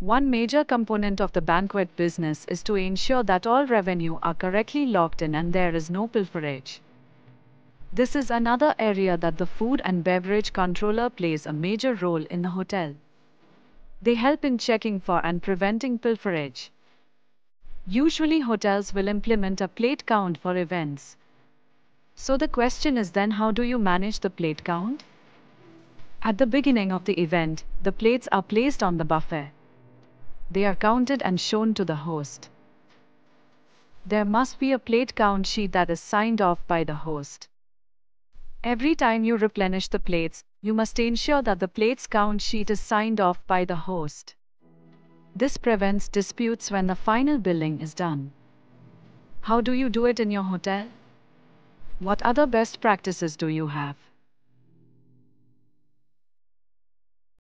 One major component of the banquet business is to ensure that all revenue are correctly locked in and there is no pilferage. This is another area that the food and beverage controller plays a major role in the hotel. They help in checking for and preventing pilferage. Usually hotels will implement a plate count for events. So the question is then, how do you manage the plate count? At the beginning of the event, the plates are placed on the buffet. They are counted and shown to the host. There must be a plate count sheet that is signed off by the host. Every time you replenish the plates, you must ensure that the plates count sheet is signed off by the host. This prevents disputes when the final billing is done. How do you do it in your hotel? What other best practices do you have?